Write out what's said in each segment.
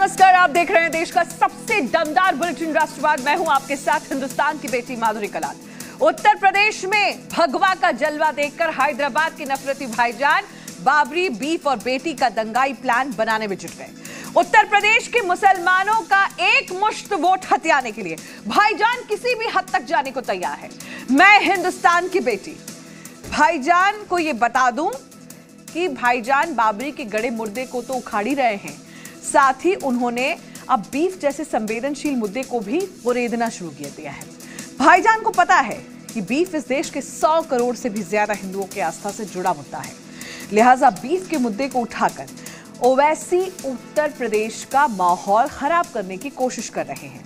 नमस्कार, आप देख रहे हैं देश का सबसे दमदार बुलेटिन राष्ट्रवाद। मैं हूं आपके साथ हिंदुस्तान की बेटी माधुरी कलाल। उत्तर प्रदेश में भगवा का जलवा देखकर हैदराबाद के नफरती भाईजान बाबरी बीफ और बेटी का दंगाई प्लान बनाने में जुट गए। उत्तर प्रदेश के मुसलमानों का एक मुश्त वोट हथियाने के लिए भाईजान किसी भी हद तक जाने को तैयार है। मैं हिंदुस्तान की बेटी भाईजान को ये बता दूं कि भाईजान बाबरी के गड़े मुर्दे को तो उखाड़ ही रहे हैं, साथ ही उन्होंने अब बीफ जैसे संवेदनशील मुद्दे को भी उरेदना शुरू किया दिया है। भाईजान को पता है कि बीफ इस देश के 100 करोड़ से भी ज्यादा हिंदुओं की आस्था से जुड़ा मुद्दा है, लिहाजा बीफ के मुद्दे को उठाकर ओवैसी उत्तर प्रदेश का माहौल खराब करने की कोशिश कर रहे हैं।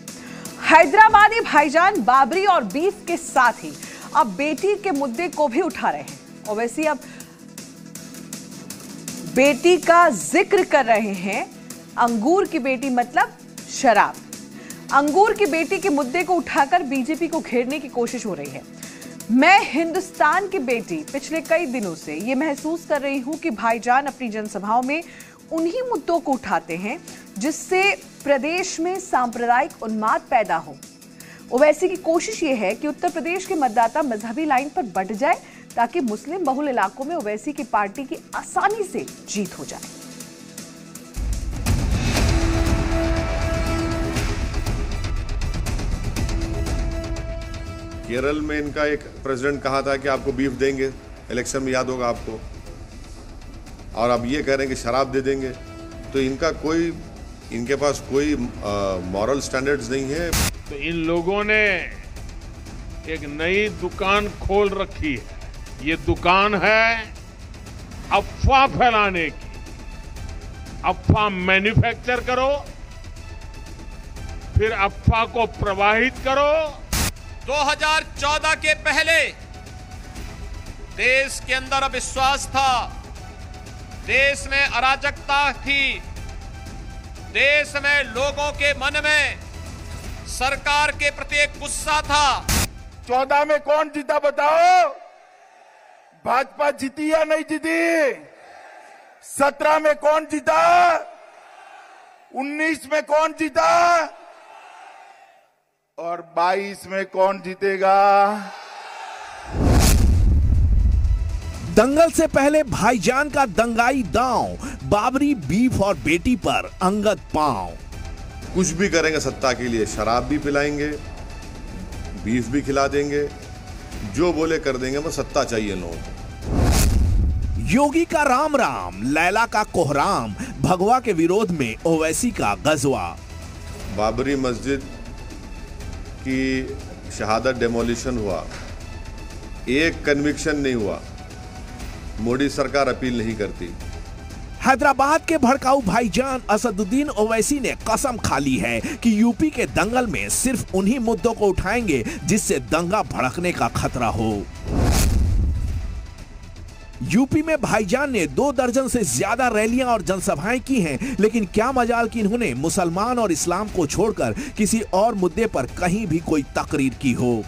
हैदराबादी भाईजान बाबरी और बीफ के साथ ही अब बेटी के मुद्दे को भी उठा रहे हैं। ओवैसी अब बेटी का जिक्र कर रहे हैं। अंगूर की बेटी मतलब शराब। अंगूर की बेटी के मुद्दे को उठाकर बीजेपी को घेरने की कोशिश हो रही है। मैं हिंदुस्तान की बेटी पिछले कई दिनों से ये महसूस कर रही हूं कि भाईजान अपनी जनसभाओं में उन्हीं मुद्दों को उठाते हैं जिससे प्रदेश में सांप्रदायिक उन्माद पैदा हो। ओवैसी की कोशिश ये है कि उत्तर प्रदेश के मतदाता मजहबी लाइन पर बंट जाए ताकि मुस्लिम बहुल इलाकों में ओवैसी की पार्टी की आसानी से जीत हो जाए। केरल में इनका एक प्रेसिडेंट कहा था कि आपको बीफ देंगे इलेक्शन में, याद होगा आपको, और अब ये कह रहे हैं कि शराब दे देंगे। तो इनका कोई, इनके पास कोई मॉरल स्टैंडर्ड्स नहीं है। तो इन लोगों ने एक नई दुकान खोल रखी है। ये दुकान है अफवाह फैलाने की। अफवाह मैन्युफैक्चर करो, फिर अफवाह को प्रवाहित करो। 2014 के पहले देश के अंदर अविश्वास था, देश में अराजकता थी, देश में लोगों के मन में सरकार के प्रति एक गुस्सा था। 14 में कौन जीता बताओ? भाजपा जीती या नहीं जीती? 17 में कौन जीता? 19 में कौन जीता? और 22 में कौन जीतेगा? दंगल से पहले भाईजान का दंगाई दांव, बाबरी बीफ और बेटी पर अंगत पांव। कुछ भी करेंगे सत्ता के लिए, शराब भी पिलाएंगे, बीफ भी खिला देंगे, जो बोले कर देंगे। मैं सत्ता चाहिए लोगों को। योगी का राम राम, लैला का कोहराम, भगवा के विरोध में ओवैसी का गजवा। बाबरी मस्जिद कि शहादत डेमोलिशन हुआ, एक कन्विक्शन नहीं हुआ। मोदी सरकार अपील नहीं करती। हैदराबाद के भड़काऊ भाईजान असदुद्दीन ओवैसी ने कसम खा ली है कि यूपी के दंगल में सिर्फ उन्हीं मुद्दों को उठाएंगे जिससे दंगा भड़कने का खतरा हो। यूपी में भाईजान ने 2 दर्जन से ज्यादा रैलियां और जनसभाएं की हैं, लेकिन क्या मजाल कि इन्होंने मुसलमान और इस्लाम को छोड़कर किसी और मुद्दे पर कहीं भी कोई तकरीर की हो।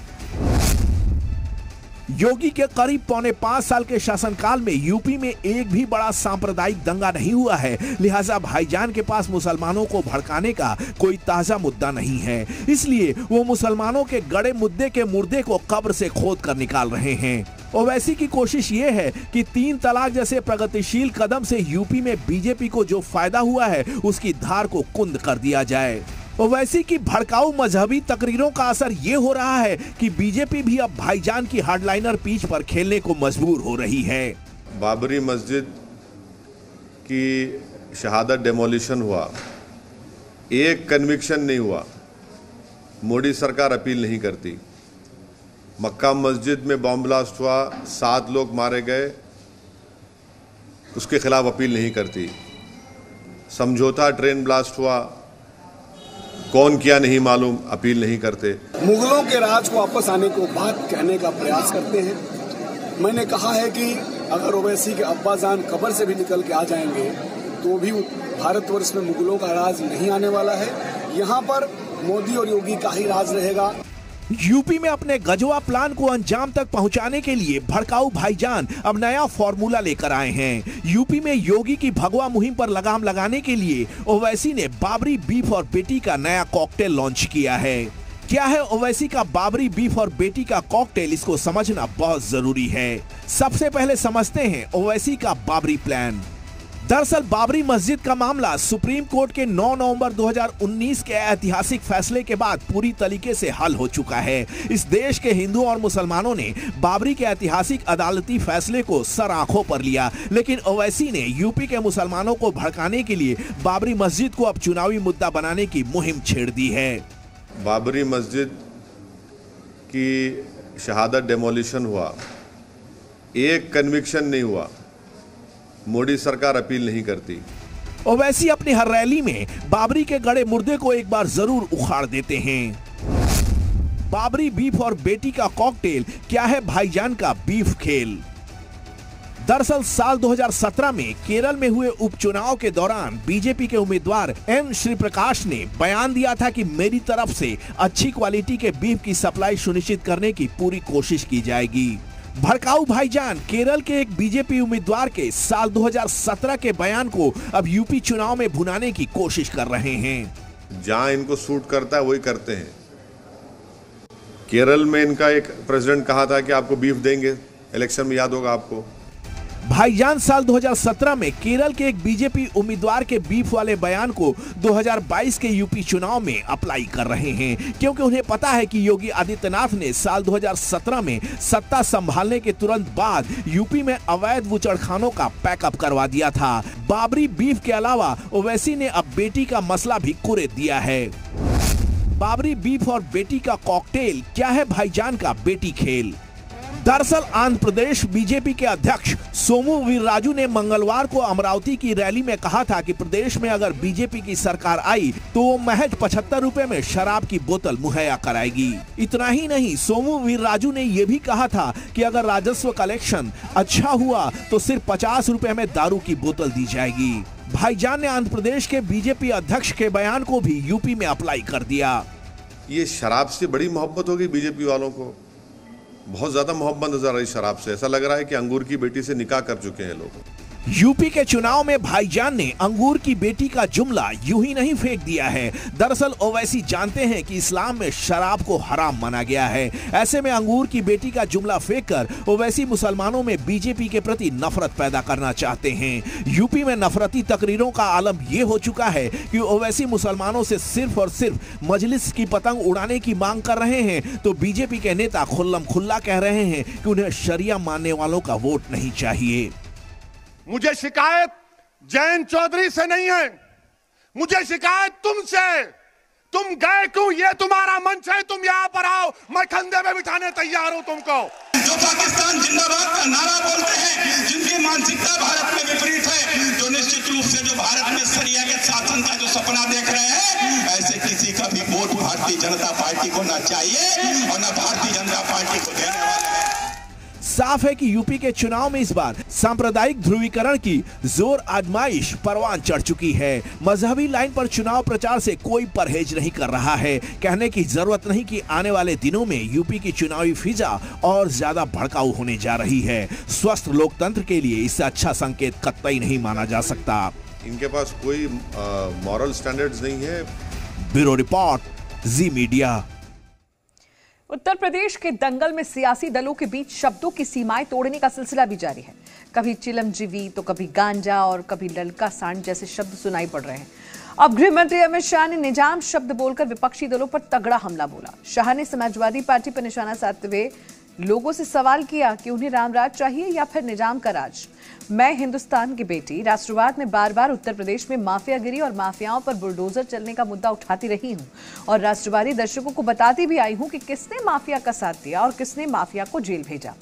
योगी के करीब पौने 5 साल के शासनकाल में यूपी में एक भी बड़ा सांप्रदायिक दंगा नहीं हुआ है, लिहाजा भाईजान के पास मुसलमानों को भड़काने का कोई ताजा मुद्दा नहीं है। इसलिए वो मुसलमानों के गड़े मुद्दे के मुर्दे को कब्र से खोद कर निकाल रहे हैं। ओवैसी की कोशिश ये है कि 3 तलाक जैसे प्रगतिशील कदम से यूपी में बीजेपी को जो फायदा हुआ है उसकी धार को कुंद कर दिया जाए। ओवैसी की भड़काऊ मजहबी तकरीरों का असर ये हो रहा है कि बीजेपी भी अब भाईजान की हार्डलाइनर पिच पर खेलने को मजबूर हो रही है। बाबरी मस्जिद की शहादत डेमोलिशन हुआ, एक कन्विक्शन नहीं हुआ। मोदी सरकार अपील नहीं करती। मक्का मस्जिद में बॉम्ब ब्लास्ट हुआ, 7 लोग मारे गए, उसके खिलाफ अपील नहीं करती। समझौता ट्रेन ब्लास्ट हुआ, कौन किया नहीं मालूम, अपील नहीं करते। मुगलों के राज को वापस आने को बात कहने का प्रयास करते हैं। मैंने कहा है कि अगर ओवैसी के अब्बाजान कब्र से भी निकल के आ जाएंगे तो भी भारतवर्ष में मुगलों का राज नहीं आने वाला है। यहाँ पर मोदी और योगी का ही राज रहेगा। यूपी में अपने गजवा प्लान को अंजाम तक पहुंचाने के लिए भड़काऊ भाईजान अब नया फॉर्मूला लेकर आए हैं। यूपी में योगी की भगवा मुहिम पर लगाम लगाने के लिए ओवैसी ने बाबरी बीफ और बेटी का नया कॉकटेल लॉन्च किया है। क्या है ओवैसी का बाबरी बीफ और बेटी का कॉकटेल, इसको समझना बहुत जरूरी है। सबसे पहले समझते हैं ओवैसी का बाबरी प्लान। दरअसल बाबरी मस्जिद का मामला सुप्रीम कोर्ट के 9 नवंबर 2019 के ऐतिहासिक फैसले के बाद पूरी तरीके से हल हो चुका है। इस देश के हिंदुओं और मुसलमानों ने बाबरी के ऐतिहासिक अदालती फैसले को सर आंखों पर लिया, लेकिन ओवैसी ने यूपी के मुसलमानों को भड़काने के लिए बाबरी मस्जिद को अब चुनावी मुद्दा बनाने की मुहिम छेड़ दी है। बाबरी मस्जिद की शहादत डेमोलिशन हुआ, एक कन्विक्शन नहीं हुआ। मोदी सरकार अपील नहीं करती। ओवैसी अपनी हर रैली में बाबरी के गड़े मुर्दे को एक बार जरूर उखाड़ देते हैं। बाबरी बीफ और बेटी का कॉकटेल क्या है भाईजान का बीफ खेल। दरअसल साल 2017 में केरल में हुए उपचुनाव के दौरान बीजेपी के उम्मीदवार एन श्रीप्रकाश ने बयान दिया था कि मेरी तरफ से अच्छी क्वालिटी के बीफ की सप्लाई सुनिश्चित करने की पूरी कोशिश की जाएगी। भड़काऊ भाईजान केरल के एक बीजेपी उम्मीदवार के साल 2017 के बयान को अब यूपी चुनाव में भुनाने की कोशिश कर रहे हैं। जहां इनको सूट करता है वही करते हैं। केरल में इनका एक प्रेसिडेंट कहा था कि आपको बीफ देंगे इलेक्शन में, याद होगा आपको। भाईजान साल 2017 में केरल के एक बीजेपी उम्मीदवार के बीफ वाले बयान को 2022 के यूपी चुनाव में अप्लाई कर रहे हैं, क्योंकि उन्हें पता है कि योगी आदित्यनाथ ने साल 2017 में सत्ता संभालने के तुरंत बाद यूपी में अवैध बूचड़खानों का पैकअप करवा दिया था। बाबरी बीफ के अलावा ओवैसी ने अब बेटी का मसला भी कुरेद दिया है। बाबरी बीफ और बेटी का कॉकटेल क्या है भाईजान का बेटी खेल। दरअसल आंध्र प्रदेश बीजेपी के अध्यक्ष सोमू वीर राजू ने मंगलवार को अमरावती की रैली में कहा था कि प्रदेश में अगर बीजेपी की सरकार आई तो वो महज 75 रुपए में शराब की बोतल मुहैया कराएगी। इतना ही नहीं, सोमू वीर राजू ने यह भी कहा था कि अगर राजस्व कलेक्शन अच्छा हुआ तो सिर्फ 50 रुपए में दारू की बोतल दी जाएगी। भाईजान ने आंध्र प्रदेश के बीजेपी अध्यक्ष के बयान को भी यूपी में अप्लाई कर दिया। ये शराब से बड़ी मोहब्बत होगी बीजेपी वालों को, बहुत ज्यादा मोहब्बत नजर आ रही शराब से। ऐसा लग रहा है कि अंगूर की बेटी से निकाह कर चुके हैं लोग। यूपी के चुनाव में भाईजान ने अंगूर की बेटी का जुमला यूं ही नहीं फेंक दिया है। दरअसल ओवैसी जानते हैं कि इस्लाम में शराब को हराम माना गया है। ऐसे में अंगूर की बेटी का जुमला फेंककर ओवैसी मुसलमानों में बीजेपी के प्रति नफरत पैदा करना चाहते हैं। यूपी में नफरती तकरीरों का आलम ये हो चुका है कि ओवैसी मुसलमानों से सिर्फ और सिर्फ मजलिस की पतंग उड़ाने की मांग कर रहे हैं, तो बीजेपी के नेता खुल्लम खुल्ला कह रहे हैं कि उन्हें शरिया मानने वालों का वोट नहीं चाहिए। मुझे शिकायत जयन चौधरी से नहीं है, मुझे शिकायत तुमसे है। तुम गए क्यों? ये तुम्हारा मंच है, तुम यहाँ पर आओ, मैं कंधे में बिठाने तैयार हूँ तुमको। जो पाकिस्तान जिंदाबाद का नारा बोलते हैं, जिनकी मानसिकता भारत में विपरीत है, जो निश्चित रूप से जो भारत में शरिया के शासन का जो सपना देख रहे हैं, ऐसे किसी का भी वोट भारतीय जनता पार्टी को ना चाहिए और न भारतीय जनता पार्टी को देने वाले हैं। साफ है कि यूपी के चुनाव में इस बार सांप्रदायिक ध्रुवीकरण की जोर आजमाइश परवान चढ़ चुकी है। मजहबी लाइन पर चुनाव प्रचार से कोई परहेज नहीं कर रहा है। कहने की जरूरत नहीं कि आने वाले दिनों में यूपी की चुनावी फिजा और ज्यादा भड़काऊ होने जा रही है। स्वस्थ लोकतंत्र के लिए इससे अच्छा संकेत कतई नहीं माना जा सकता। इनके पास कोई मॉरल स्टैंडर्ड्स नहीं है। Bureau report, Zee media. Uttar Pradesh के दंगल में सियासी दलों के बीच शब्दों की सीमाएं तोड़ने का सिलसिला भी जारी है। कभी चिलमजीवी तो कभी गांजा और कभी ललका सांड जैसे शब्द सुनाई पड़ रहे हैं। अब गृह मंत्री अमित शाह ने निजाम शब्द बोलकर विपक्षी दलों पर तगड़ा हमला बोला। शाह ने समाजवादी पार्टी पर निशाना साधते हुए लोगों से सवाल किया कि उन्हें रामराज चाहिए या फिर निजाम का राज। मैं हिंदुस्तान की बेटी राष्ट्रवाद में बार बार उत्तर प्रदेश में माफियागिरी और माफियाओं पर बुलडोजर चलने का मुद्दा उठाती रही हूं और राष्ट्रवादी दर्शकों को बताती भी आई हूं कि किसने माफिया का साथ दिया और किसने माफिया को जेल भेजा।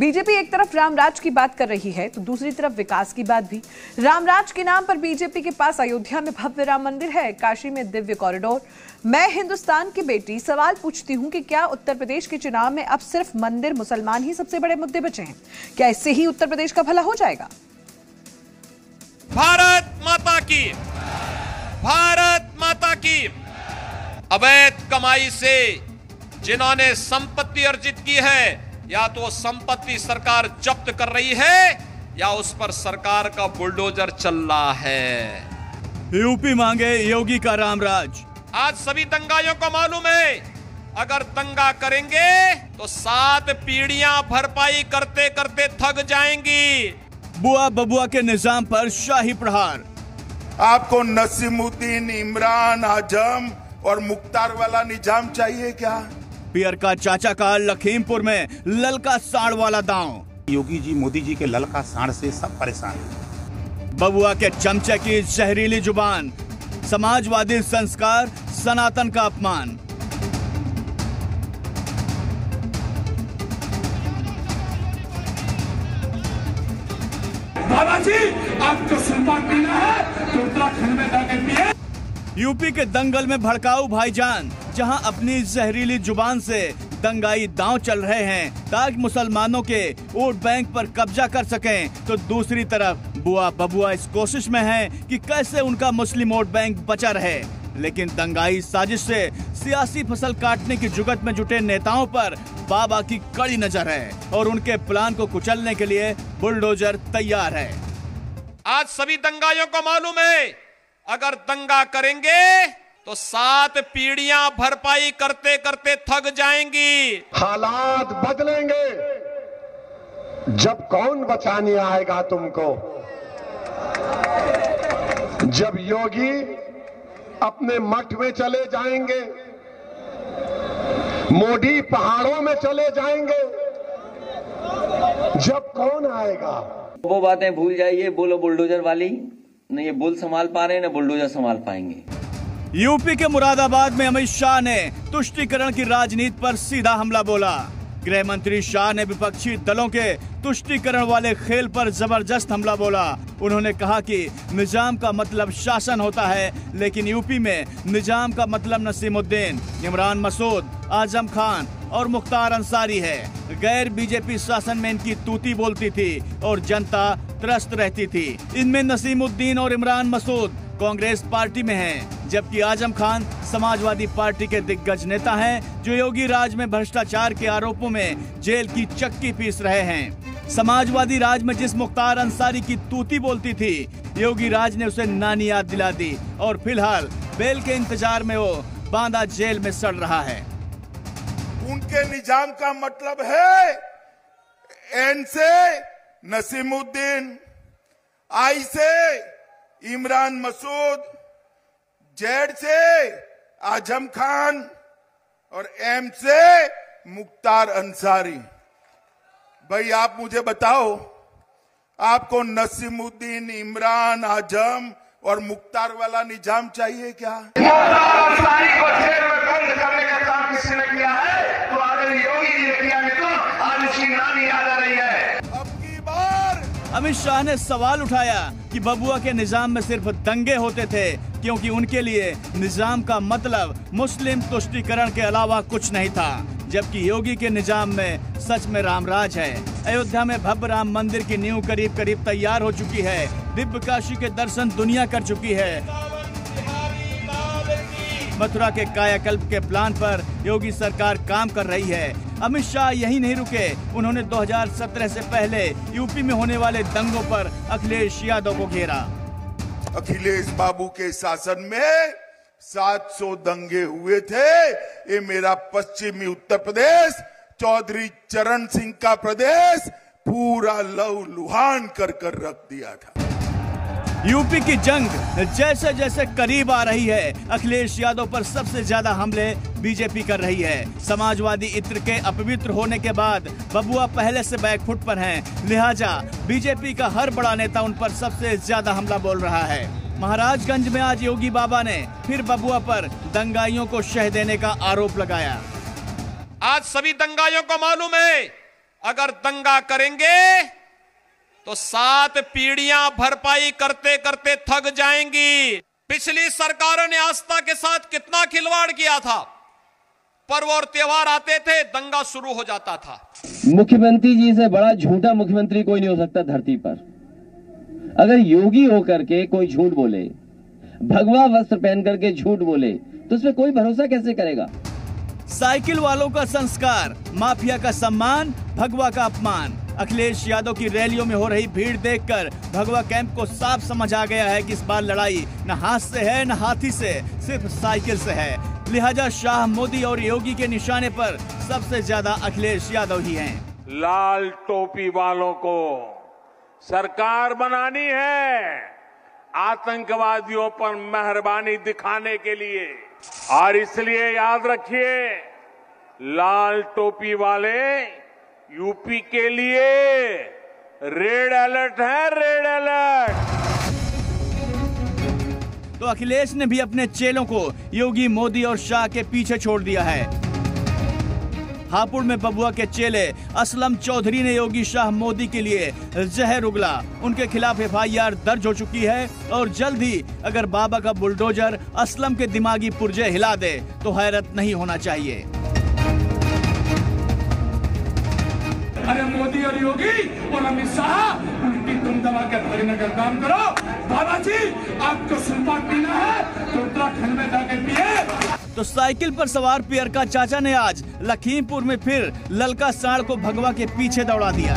बीजेपी एक तरफ रामराज की बात कर रही है तो दूसरी तरफ विकास की बात भी। रामराज के नाम पर बीजेपी के पास अयोध्या में भव्य राम मंदिर है, काशी में दिव्य कॉरिडोर। मैं हिंदुस्तान की बेटी सवाल पूछती हूं कि क्या उत्तर प्रदेश के चुनाव में अब सिर्फ मंदिर, मुसलमान ही सबसे बड़े मुद्दे बचे हैं? क्या इससे ही उत्तर प्रदेश का भला हो जाएगा? भारत माता की, भारत माता की। अवैध कमाई से जिन्होंने संपत्ति अर्जित की है, या तो संपत्ति सरकार जब्त कर रही है या उस पर सरकार का बुलडोजर चल रहा है। यूपी मांगे योगी का रामराज। आज सभी दंगाइयों को मालूम है अगर दंगा करेंगे तो 7 पीढ़ियां भरपाई करते करते थक जाएंगी। बुआ बबुआ के निजाम पर शाही प्रहार। आपको नसीमुद्दीन, इमरान, आजम और मुख्तार वाला निजाम चाहिए क्या? पियर का चाचा का लखीमपुर में ललका साड़ वाला दांव। योगी जी मोदी जी के ललका साड़ से सब परेशान हैं। बबुआ के चमचे की जहरीली जुबान, समाजवादी संस्कार, सनातन का अपमान। बाबा जी आप जो सुल्तान पीना है तो उत्तराखंड में जाके पिए। यूपी के दंगल में भड़काऊ भाईजान, जहां अपनी जहरीली जुबान से दंगाई दांव चल रहे हैं ताकि मुसलमानों के वोट बैंक पर कब्जा कर सकें, तो दूसरी तरफ बुआ बबुआ इस कोशिश में हैं कि कैसे उनका मुस्लिम वोट बैंक बचा रहे। लेकिन दंगाई साजिश से सियासी फसल काटने की जुगत में जुटे नेताओं पर बाबा की कड़ी नजर है और उनके प्लान को कुचलने के लिए बुलडोजर तैयार है। आज सभी दंगाइयों को मालूम है अगर दंगा करेंगे तो 7 पीढ़ियां भरपाई करते करते थक जाएंगी। हालात बदलेंगे जब कौन बचाने आएगा तुमको, जब योगी अपने मठ में चले जाएंगे, मोदी पहाड़ों में चले जाएंगे, जब कौन आएगा। वो बातें भूल जाइए बोलो बुलडोजर वाली, न ये बुल संभाल पा रहे हैं न बुलडोजर संभाल पाएंगे। यूपी के मुरादाबाद में अमित शाह ने तुष्टीकरण की राजनीति पर सीधा हमला बोला। गृह मंत्री शाह ने विपक्षी दलों के तुष्टीकरण वाले खेल पर जबरदस्त हमला बोला। उन्होंने कहा कि निजाम का मतलब शासन होता है, लेकिन यूपी में निजाम का मतलब नसीमुद्दीन, इमरान मसूद, आजम खान और मुख्तार अंसारी है। गैर बीजेपी शासन में इनकी तूती बोलती थी और जनता त्रस्त रहती थी। इनमें नसीमुद्दीन और इमरान मसूद कांग्रेस पार्टी में हैं, जबकि आजम खान समाजवादी पार्टी के दिग्गज नेता हैं, जो योगी राज में भ्रष्टाचार के आरोपों में जेल की चक्की पीस रहे हैं। समाजवादी राज में जिस मुख्तार अंसारी की तूती बोलती थी, योगी राज ने उसे नानी याद दिला दी और फिलहाल बेल के इंतजार में वो बांदा जेल में सड़ रहा है। उनके निजाम का मतलब है एन से नसीमुद्दीन, आई से इमरान मसूद, जेड से आजम खान और एम से मुख्तार अंसारी। भाई आप मुझे बताओ, आपको नसीमुद्दीन, इमरान, आजम और मुख्तार वाला निजाम चाहिए क्या? मुख्तार अंसारी को जेल में बंद करने का काम किसी ने किया है तो आज योगी जी ने किया है, तो आज उसकी नानी याद आ रही है। अमित शाह ने सवाल उठाया कि बबुआ के निजाम में सिर्फ दंगे होते थे, क्योंकि उनके लिए निजाम का मतलब मुस्लिम तुष्टीकरण के अलावा कुछ नहीं था, जबकि योगी के निजाम में सच में रामराज है। अयोध्या में भव्य राम मंदिर की नींव करीब करीब तैयार हो चुकी है। दिव्य काशी के दर्शन दुनिया कर चुकी है। मथुरा के कायाकल्प के प्लान पर योगी सरकार काम कर रही है। अमित शाह यही नहीं रुके, उन्होंने 2017 से पहले यूपी में होने वाले दंगों पर अखिलेश यादव को घेरा। अखिलेश बाबू के शासन में 700 दंगे हुए थे। ये मेरा पश्चिमी उत्तर प्रदेश, चौधरी चरण सिंह का प्रदेश पूरा लहूलुहान कर रख दिया था। यूपी की जंग जैसे जैसे करीब आ रही है, अखिलेश यादव पर सबसे ज्यादा हमले बीजेपी कर रही है। समाजवादी इत्र के अपवित्र होने के बाद बबुआ पहले से बैकफुट पर हैं, लिहाजा बीजेपी का हर बड़ा नेता उन पर सबसे ज्यादा हमला बोल रहा है। महाराजगंज में आज योगी बाबा ने फिर बबुआ पर दंगाइयों को शह देने का आरोप लगाया। आज सभी दंगाइयों को मालूम है अगर दंगा करेंगे तो 7 पीढ़ियां भरपाई करते करते थक जाएंगी। पिछली सरकारों ने आस्था के साथ कितना खिलवाड़ किया था। पर्व और त्योहार आते थे दंगा शुरू हो जाता था। मुख्यमंत्री जी से बड़ा झूठा मुख्यमंत्री कोई नहीं हो सकता धरती पर। अगर योगी होकर के कोई झूठ बोले, भगवा वस्त्र पहन करके झूठ बोले, तो उसमें कोई भरोसा कैसे करेगा? साइकिल वालों का संस्कार, माफिया का सम्मान, भगवा का अपमान। अखिलेश यादव की रैलियों में हो रही भीड़ देखकर भगवा कैंप को साफ समझ आ गया है कि इस बार लड़ाई न हाथ से है न हाथी से, सिर्फ साइकिल से है। लिहाजा शाह, मोदी और योगी के निशाने पर सबसे ज्यादा अखिलेश यादव ही हैं। लाल टोपी वालों को सरकार बनानी है आतंकवादियों पर मेहरबानी दिखाने के लिए, और इसलिए याद रखिए लाल टोपी वाले यूपी के लिए रेड अलर्ट है, रेड अलर्ट। तो अखिलेश ने भी अपने चेलों को योगी, मोदी और शाह के पीछे छोड़ दिया है। हापुड़ में बबुआ के चेले असलम चौधरी ने योगी, शाह, मोदी के लिए जहर उगला। उनके खिलाफ FIR दर्ज हो चुकी है और जल्द ही अगर बाबा का बुलडोजर असलम के दिमागी पुर्जे हिला दे तो हैरत नहीं होना चाहिए। अरे मोदी और योगी और अमित शाह, उनकी तुम दबा के हरिनगर काम करो। बाबा जी आपको सुनपा पीना है तो उत्तराखंड में जाके पिए। तो साइकिल पर सवार पियर का चाचा ने आज लखीमपुर में फिर ललका साड़ को भगवा के पीछे दौड़ा दिया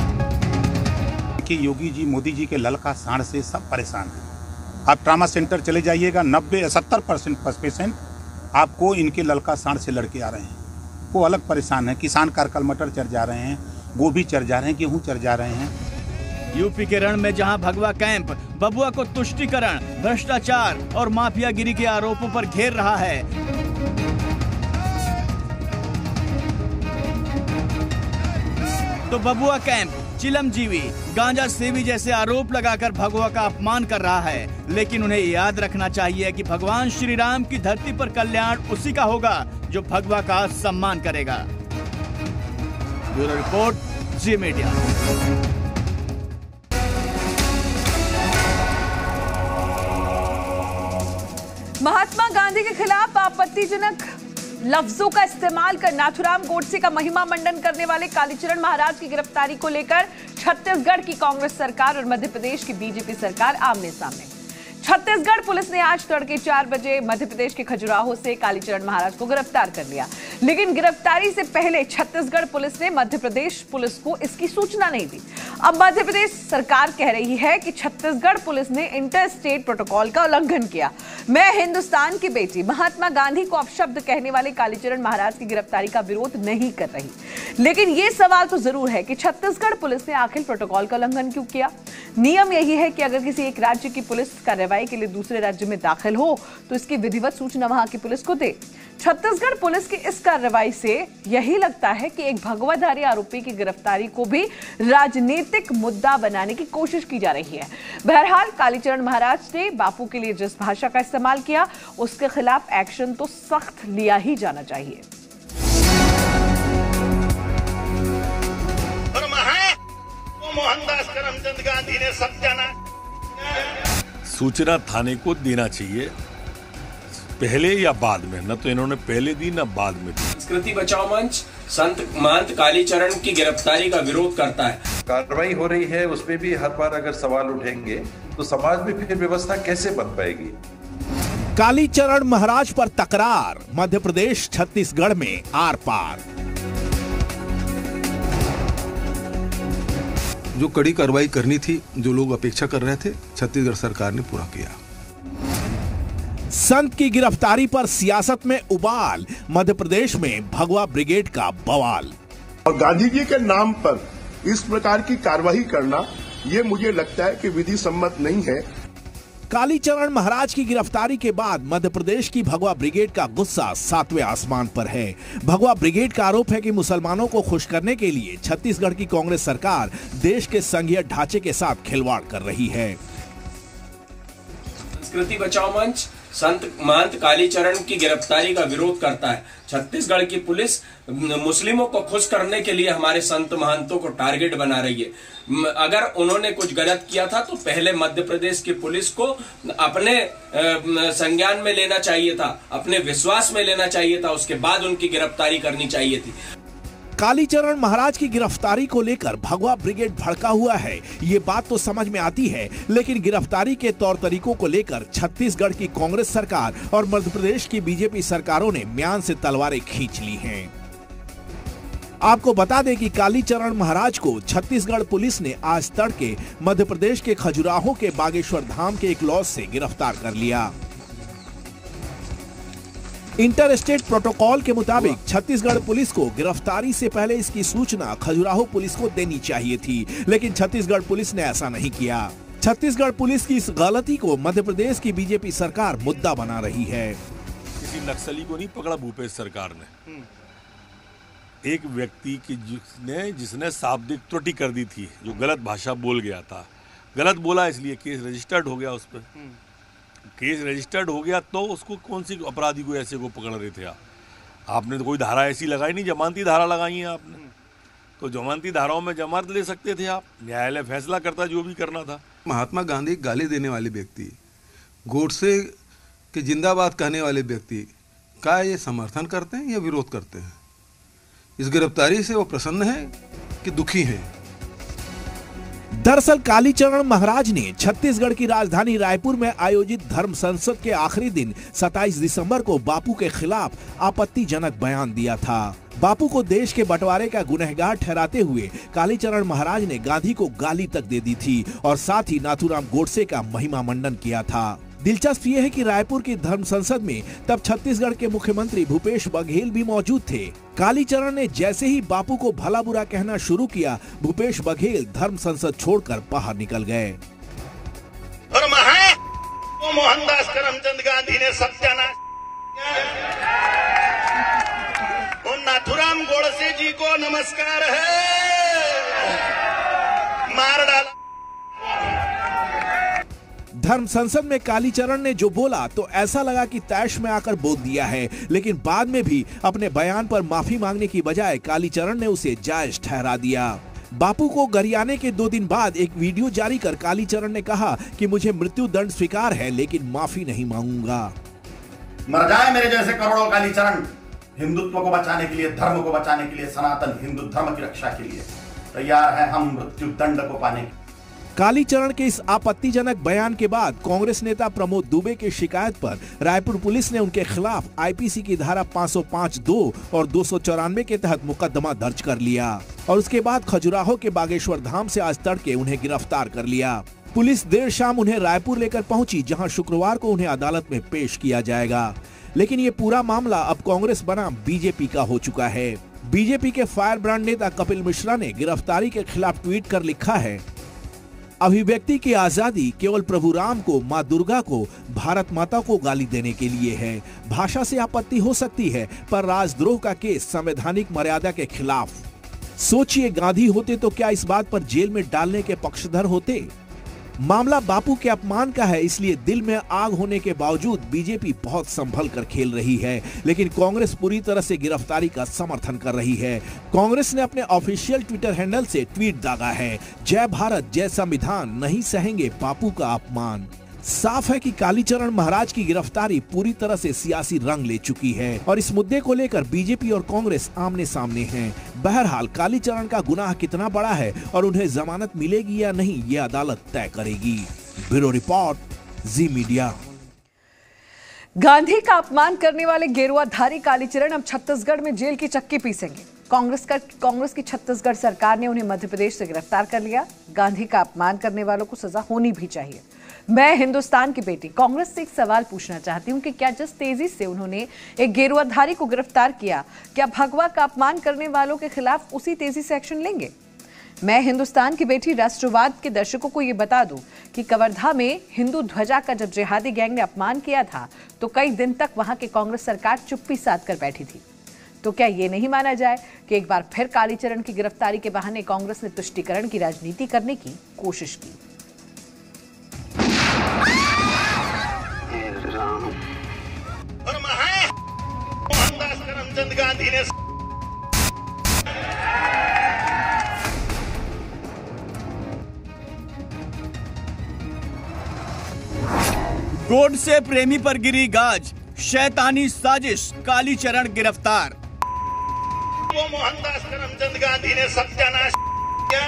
कि योगी जी, मोदी जी के ललका साड़ से सब परेशान हैं। आप ट्रामा सेंटर चले जाइएगा, 90-70% पेशेंट आपको इनके ललका साड़ से लड़के आ रहे हैं। वो अलग परेशान है। किसान कारकल मटर चढ़ जा रहे हैं, गोभी चढ़ जा रहे हैं, गेहूं चढ़ जा रहे हैं। यूपी के रण में जहां भगवा कैंप बबुआ को तुष्टीकरण, भ्रष्टाचार और माफियागिरी के आरोपों पर घेर रहा है, तो बबुआ कैंप चिलमजीवी, गांजा सेवी जैसे आरोप लगाकर भगवा का अपमान कर रहा है। लेकिन उन्हें याद रखना चाहिए कि भगवान श्री राम की धरती पर कल्याण उसी का होगा जो भगवा का सम्मान करेगा। Bureau report, Zee media. Mahatma Gandhi के खिलाफ आपत्तिजनक लफ्जों का इस्तेमाल कर नाथूराम गोडसे का महिमा मंडन करने वाले कालीचरण महाराज की गिरफ्तारी को लेकर छत्तीसगढ़ की कांग्रेस सरकार और मध्य प्रदेश की बीजेपी सरकार आमने सामने। छत्तीसगढ़ पुलिस ने आज तड़के 4 बजे मध्य प्रदेश के खजुराहो से कालीचरण महाराज को गिरफ्तार कर लिया, लेकिन गिरफ्तारी से पहले छत्तीसगढ़ पुलिस ने मध्य प्रदेश पुलिस को इसकी सूचना नहीं दी। अब मध्य प्रदेश सरकार कह रही है कि छत्तीसगढ़ पुलिस ने इंटर स्टेट प्रोटोकॉल का उल्लंघन किया। मैं हिंदुस्तान की बेटी महात्मा गांधी को अपशब्द कहने वाले कालीचरण महाराज की गिरफ्तारी का विरोध नहीं कर रही, लेकिन ये सवाल तो जरूर है कि छत्तीसगढ़ पुलिस ने आखिर प्रोटोकॉल का उल्लंघन क्यों किया। नियम यही है कि अगर किसी एक राज्य की पुलिस कार्रवाई के लिए दूसरे राज्य में दाखिल हो तो इसकी विधिवत सूचना वहां की पुलिस को दे। छत्तीसगढ़ पुलिस की इस कार्रवाई से यही लगता है कि एक भगवाधारी आरोपी की गिरफ्तारी को भी राजनीतिक मुद्दा बनाने की कोशिश की जा रही है। बहरहाल कालीचरण महाराज ने बापू के लिए जिस भाषा का इस्तेमाल किया, उसके खिलाफ एक्शन तो सख्त लिया ही जाना चाहिए। मोहनदास करमचंद गांधी ने सब जाना, सूचना थाने को देना चाहिए पहले या बाद में, न तो इन्होंने पहले दी न बाद में दी। संस्कृति बचाओ मंच संत महंत कालीचरण की गिरफ्तारी का विरोध करता है। कार्रवाई हो रही है उसमें भी हर बार अगर सवाल उठेंगे तो समाज में फिर व्यवस्था कैसे बन पाएगी। कालीचरण महाराज पर तकरार, मध्य प्रदेश छत्तीसगढ़ में आर पार। जो कड़ी कार्रवाई करनी थी, जो लोग अपेक्षा कर रहे थे, छत्तीसगढ़ सरकार ने पूरा किया। संत की गिरफ्तारी पर सियासत में उबाल, मध्य प्रदेश में भगवा ब्रिगेड का बवाल। और गांधी जी के नाम पर इस प्रकार की कार्रवाई करना, ये मुझे लगता है कि विधि सम्मत नहीं है। कालीचरण महाराज की गिरफ्तारी के बाद मध्य प्रदेश की भगवा ब्रिगेड का गुस्सा 7वें आसमान पर है। भगवा ब्रिगेड का आरोप है कि मुसलमानों को खुश करने के लिए छत्तीसगढ़ की कांग्रेस सरकार देश के संघीय ढांचे के साथ खिलवाड़ कर रही है। संस्कृति बचाओ मंच संत महंत कालीचरण की गिरफ्तारी का विरोध करता है। छत्तीसगढ़ की पुलिस मुस्लिमों को खुश करने के लिए हमारे संत महंतों को टारगेट बना रही है। अगर उन्होंने कुछ गलत किया था तो पहले मध्य प्रदेश की पुलिस को अपने संज्ञान में लेना चाहिए था, अपने विश्वास में लेना चाहिए था, उसके बाद उनकी गिरफ्तारी करनी चाहिए थी। कालीचरण महाराज की गिरफ्तारी को लेकर भगवा ब्रिगेड भड़का हुआ है, ये बात तो समझ में आती है, लेकिन गिरफ्तारी के तौर तरीकों को लेकर छत्तीसगढ़ की कांग्रेस सरकार और मध्य प्रदेश की बीजेपी सरकारों ने म्यान से तलवारें खींच ली हैं। आपको बता दें कि कालीचरण महाराज को छत्तीसगढ़ पुलिस ने आज तड़के मध्य प्रदेश के खजुराहो के बागेश्वर धाम के एक लॉज से गिरफ्तार कर लिया। इंटर स्टेट प्रोटोकॉल के मुताबिक छत्तीसगढ़ पुलिस को गिरफ्तारी से पहले इसकी सूचना खजुराहो पुलिस को देनी चाहिए थी, लेकिन छत्तीसगढ़ पुलिस ने ऐसा नहीं किया। छत्तीसगढ़ पुलिस की इस गलती को मध्य प्रदेश की बीजेपी सरकार मुद्दा बना रही है। किसी नक्सली को नहीं पकड़ा भूपेश सरकार ने, एक व्यक्ति की जिसने शाब्दिक त्रुटि कर दी थी, जो गलत भाषा बोल गया था, गलत बोला इसलिए केस रजिस्टर्ड हो गया। उस पर केस रजिस्टर्ड हो गया तो उसको कौन सी अपराधी को ऐसे को पकड़ रहे थे आपने तो कोई धारा ऐसी लगाई नहीं, जमानती धारा लगाई है आपने, तो जमानती धाराओं में जमानत ले सकते थे आप, न्यायालय फैसला करता जो भी करना था। महात्मा गांधी गाली देने वाले व्यक्ति, गोडसे के जिंदाबाद कहने वाले व्यक्ति का ये समर्थन करते हैं या विरोध करते हैं? इस गिरफ्तारी से वो प्रसन्न है कि दुखी है? दरअसल कालीचरण महाराज ने छत्तीसगढ़ की राजधानी रायपुर में आयोजित धर्म संसद के आखिरी दिन 27 दिसंबर को बापू के खिलाफ आपत्तिजनक बयान दिया था। बापू को देश के बंटवारे का गुनहगार ठहराते हुए कालीचरण महाराज ने गांधी को गाली तक दे दी थी और साथ ही नाथूराम गोडसे का महिमा मंडन किया था। दिलचस्प ये है कि रायपुर की धर्म संसद में तब छत्तीसगढ़ के मुख्यमंत्री भूपेश बघेल भी मौजूद थे। कालीचरण ने जैसे ही बापू को भला बुरा कहना शुरू किया, भूपेश बघेल धर्म संसद छोड़कर बाहर निकल गए। धर्म है वो मोहनदास करमचंद गांधी ने सत्यानाश किया, नाथूराम गोडसे जी को नमस्कार है, मार डाला। धर्म संसद में कालीचरण ने जो बोला तो ऐसा लगा कि तैश में आकर बोल दिया है, लेकिन बाद में भी अपने बयान पर माफी मांगने की बजाय कालीचरण ने उसे जायज ठहरा दिया। बापू को गरियाने के 2 दिन बाद एक वीडियो जारी कर कालीचरण ने कहा कि मुझे मृत्यु दंड स्वीकार है, लेकिन माफी नहीं मांगूंगा। मर जाए मेरे जैसे करोड़ों कालीचरण, हिंदुत्व को बचाने के लिए, धर्म को बचाने के लिए, सनातन हिंदू धर्म की रक्षा के लिए तैयार है हम मृत्यु दंड को पाने के। कालीचरण के इस आपत्तिजनक बयान के बाद कांग्रेस नेता प्रमोद दुबे की शिकायत पर रायपुर पुलिस ने उनके खिलाफ आईपीसी की धारा 505(2) और 294 के तहत मुकदमा दर्ज कर लिया और उसके बाद खजुराहो के बागेश्वर धाम से आज तड़के उन्हें गिरफ्तार कर लिया। पुलिस देर शाम उन्हें रायपुर लेकर पहुंची, जहां शुक्रवार को उन्हें अदालत में पेश किया जाएगा। लेकिन ये पूरा मामला अब कांग्रेस बनाम बीजेपी का हो चुका है। बीजेपी के फायर ब्रांड नेता कपिल मिश्रा ने गिरफ्तारी के खिलाफ ट्वीट कर लिखा है, अभिव्यक्ति की आजादी केवल प्रभु राम को, माँ दुर्गा को, भारत माता को गाली देने के लिए है। भाषा से आपत्ति हो सकती है, पर राजद्रोह का केस संवैधानिक मर्यादा के खिलाफ। सोचिए, गांधी होते तो क्या इस बात पर जेल में डालने के पक्षधर होते? मामला बापू के अपमान का है, इसलिए दिल में आग होने के बावजूद बीजेपी बहुत संभल कर खेल रही है, लेकिन कांग्रेस पूरी तरह से गिरफ्तारी का समर्थन कर रही है। कांग्रेस ने अपने ऑफिशियल ट्विटर हैंडल से ट्वीट दागा है, जय भारत जय संविधान, नहीं सहेंगे बापू का अपमान। साफ है कि कालीचरण महाराज की गिरफ्तारी पूरी तरह से सियासी रंग ले चुकी है और इस मुद्दे को लेकर बीजेपी और कांग्रेस आमने सामने हैं। बहरहाल कालीचरण का गुनाह कितना बड़ा है और उन्हें जमानत मिलेगी या नहीं, ये अदालत तय करेगी। Bureau report, Zee media. Gandhi का अपमान करने वाले गेरुआधारी कालीचरण अब छत्तीसगढ़ में जेल की चक्की पीसेंगे। कांग्रेस की छत्तीसगढ़ सरकार ने उन्हें मध्य प्रदेश से गिरफ्तार कर लिया। गांधी का अपमान करने वालों को सजा होनी भी चाहिए। मैं हिंदुस्तान की बेटी कांग्रेस से एक सवाल पूछना चाहती हूं कि क्या जिस तेजी से उन्होंने एक गेरुआधारी को गिरफ्तार किया, क्या भगवा का अपमान करने वालों के खिलाफ उसी तेजी से एक्शन लेंगे? मैं हिंदुस्तान की बेटी राष्ट्रवाद के दर्शकों को ये बता दूं कि कवर्धा में हिंदू ध्वजा का जब जिहादी गैंग ने अपमान किया था तो कई दिन तक वहां की कांग्रेस सरकार चुप्पी साध कर बैठी थी। तो क्या ये नहीं माना जाए कि एक बार फिर कालीचरण की गिरफ्तारी के बहाने कांग्रेस ने तुष्टिकरण की राजनीति करने की कोशिश की? गांधी ने गोडसे प्रेमी पर गिरी गाज, शैतानी साजिश, कालीचरण गिरफ्तार। को मोहनदास करमचंद गांधी ने सत्यानाश किया।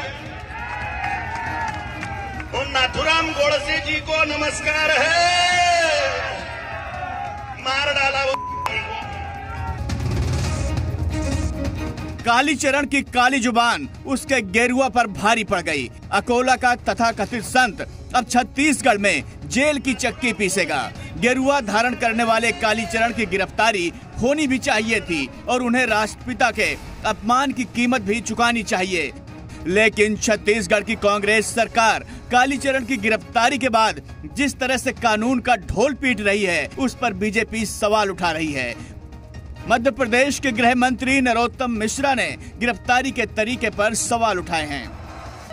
उन नाथूराम गोडसे जी को नमस्कार है, मार डाला वो। कालीचरण की काली जुबान उसके गेरुआ पर भारी पड़ गई। अकोला का तथाकथित संत अब छत्तीसगढ़ में जेल की चक्की पीसेगा। गेरुआ धारण करने वाले कालीचरण की गिरफ्तारी होनी भी चाहिए थी और उन्हें राष्ट्रपिता के अपमान की कीमत भी चुकानी चाहिए, लेकिन छत्तीसगढ़ की कांग्रेस सरकार कालीचरण की गिरफ्तारी के बाद जिस तरह से कानून का ढोल पीट रही है उस पर बीजेपी सवाल उठा रही है। मध्य प्रदेश के गृह मंत्री नरोत्तम मिश्रा ने गिरफ्तारी के तरीके पर सवाल उठाए हैं।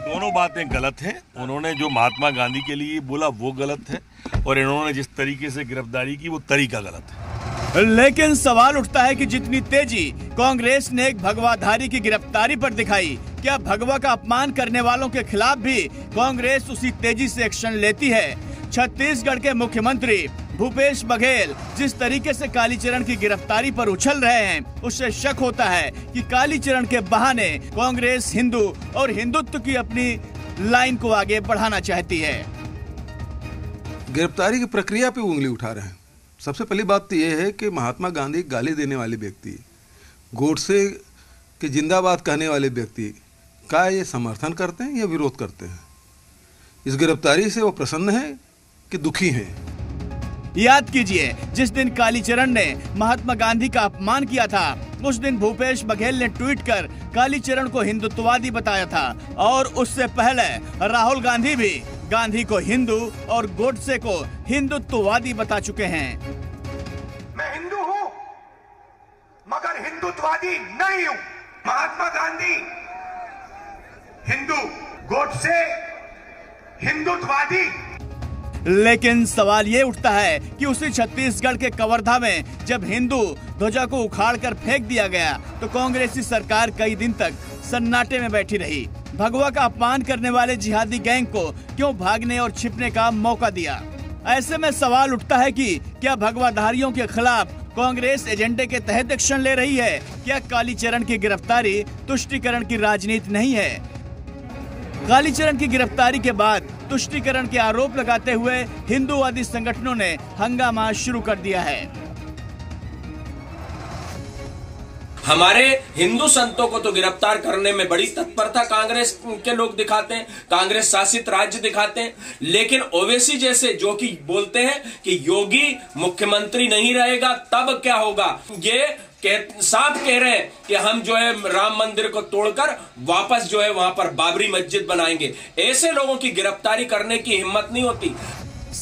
दोनों बातें गलत हैं। उन्होंने जो महात्मा गांधी के लिए बोला वो गलत है और इन्होंने जिस तरीके से गिरफ्तारी की वो तरीका गलत है। लेकिन सवाल उठता है कि जितनी तेजी कांग्रेस ने एक भगवाधारी की गिरफ्तारी पर दिखाई, क्या भगवा का अपमान करने वालों के खिलाफ भी कांग्रेस उसी तेजी से एक्शन लेती है? छत्तीसगढ़ के मुख्यमंत्री भूपेश बघेल जिस तरीके से कालीचरण की गिरफ्तारी पर उछल रहे हैं उससे शक होता है कि कालीचरण के बहाने कांग्रेस हिंदू और हिंदुत्व की अपनी लाइन को आगे बढ़ाना चाहती है। गिरफ्तारी की प्रक्रिया पे उंगली उठा रहे हैं। सबसे पहली बात तो यह है कि महात्मा गांधी गाली देने वाले व्यक्ति, गोडसे के जिंदाबाद कहने वाले व्यक्ति का ये समर्थन करते हैं या विरोध करते हैं? इस गिरफ्तारी से वो प्रसन्न हैं कि दुखी हैं? याद कीजिए, जिस दिन कालीचरण ने महात्मा गांधी का अपमान किया था उस दिन भूपेश बघेल ने ट्वीट कर कालीचरण को हिंदुत्ववादी बताया था और उससे पहले राहुल गांधी भी गांधी को हिंदू और गोडसे को हिंदुत्ववादी बता चुके हैं। मैं हिंदू हूँ मगर हिंदुत्ववादी नहीं हूँ। महात्मा गांधी हिंदू, गोडसे हिंदुत्ववादी। लेकिन सवाल ये उठता है कि उसी छत्तीसगढ़ के कवर्धा में जब हिंदू ध्वजा को उखाड़कर फेंक दिया गया तो कांग्रेसी सरकार कई दिन तक सन्नाटे में बैठी रही। भगवा का अपमान करने वाले जिहादी गैंग को क्यों भागने और छिपने का मौका दिया? ऐसे में सवाल उठता है कि क्या भगवाधारियों के खिलाफ कांग्रेस एजेंडे के तहत एक्शन ले रही है? क्या कालीचरण की गिरफ्तारी तुष्टीकरण की राजनीति नहीं है? कालीचरण की गिरफ्तारी के बाद तुष्टीकरण के आरोप लगाते हुए हिंदूवादी संगठनों ने हंगामा शुरू कर दिया है। हमारे हिंदू संतों को तो गिरफ्तार करने में बड़ी तत्परता कांग्रेस के लोग दिखाते हैं, कांग्रेस शासित राज्य दिखाते हैं, लेकिन ओवैसी जैसे जो कि बोलते हैं कि योगी मुख्यमंत्री नहीं रहेगा तब क्या होगा, ये साफ कह रहे हैं कि हम जो है राम मंदिर को तोड़कर वापस जो है वहां पर बाबरी मस्जिद बनाएंगे। ऐसे लोगों की गिरफ्तारी करने की हिम्मत नहीं होती।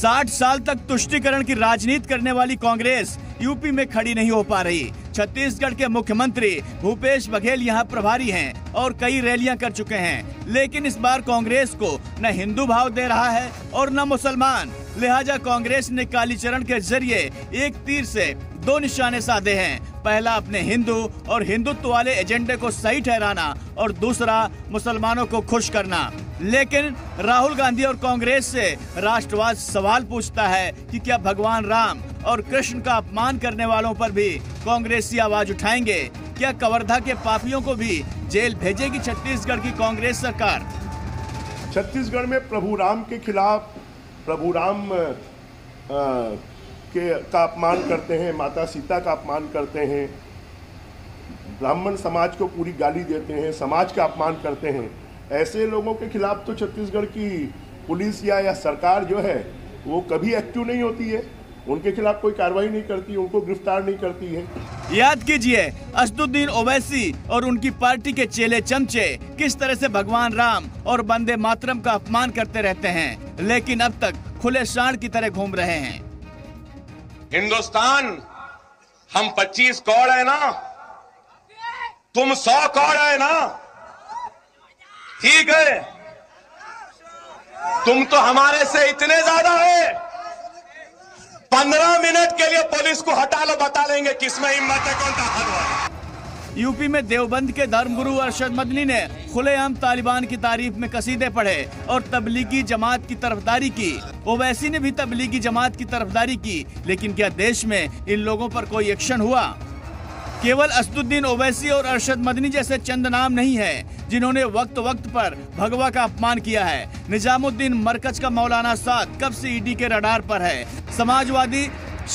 60 साल तक तुष्टीकरण की राजनीति करने वाली कांग्रेस यूपी में खड़ी नहीं हो पा रही। छत्तीसगढ़ के मुख्यमंत्री भूपेश बघेल यहाँ प्रभारी हैं और कई रैलियां कर चुके हैं, लेकिन इस बार कांग्रेस को न हिंदू भाव दे रहा है और न मुसलमान, लिहाजा कांग्रेस ने कालीचरण के जरिए एक तीर से दो निशाने साधे हैं। पहला, अपने हिंदू और हिंदुत्व वाले एजेंडे को सही ठहराना और दूसरा, मुसलमानों को खुश करना। लेकिन राहुल गांधी और कांग्रेस से राष्ट्रवाद सवाल पूछता है कि क्या भगवान राम और कृष्ण का अपमान करने वालों पर भी कांग्रेसी आवाज उठाएंगे? क्या कवर्धा के पापियों को भी जेल भेजेगी छत्तीसगढ़ की कांग्रेस सरकार? छत्तीसगढ़ में प्रभु राम के खिलाफ, प्रभु राम के का अपमान करते हैं, माता सीता का अपमान करते हैं, ब्राह्मण समाज को पूरी गाली देते हैं, समाज का अपमान करते हैं। ऐसे लोगों के खिलाफ तो छत्तीसगढ़ की पुलिस या सरकार जो है वो कभी एक्टिव नहीं होती है, उनके खिलाफ कोई कार्रवाई नहीं करती, उनको गिरफ्तार नहीं करती है। याद कीजिए, असदुद्दीन ओवैसी और उनकी पार्टी के चेले चमचे किस तरह से भगवान राम और वंदे मातरम का अपमान करते रहते हैं, लेकिन अब तक खुले सांड की तरह घूम रहे हैं। हिंदुस्तान, हम 25 करोड़ है ना, तुम 100 करोड़ है ना, ठीक है, तुम तो हमारे से इतने ज्यादा है। 15 मिनट के लिए पुलिस को हटा लो, बता देंगे किसमें हिम्मत है, कौन ताकत है। यूपी में देवबंद के धर्मगुरु अरशद मदनी ने खुलेआम तालिबान की तारीफ में कसीदे पढ़े और तबलीगी जमात की तरफदारी की। ओवैसी ने भी तबलीगी जमात की तरफदारी की, लेकिन क्या देश में इन लोगों पर कोई एक्शन हुआ? केवल असदुद्दीन ओवैसी और अरशद मदनी जैसे चंद नाम नहीं है जिन्होंने वक्त वक्त पर भगवा का अपमान किया है। निजामुद्दीन मरकज का मौलाना साद कब से ईडी के रडार पर है। समाजवादी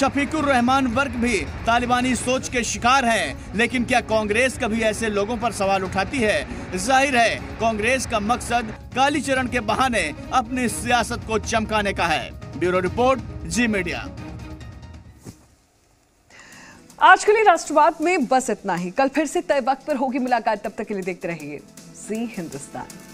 शफीकुर रहमान वर्ग भी तालिबानी सोच के शिकार हैं, लेकिन क्या कांग्रेस कभी ऐसे लोगों पर सवाल उठाती है? जाहिर है कांग्रेस का मकसद कालीचरण के बहाने अपनी सियासत को चमकाने का है। Bureau report, Zee media. आज के लिए राष्ट्रवाद में बस इतना ही। कल फिर से तय वक्त पर होगी मुलाकात, तब तक के लिए देखते रहिए जी हिंदुस्तान।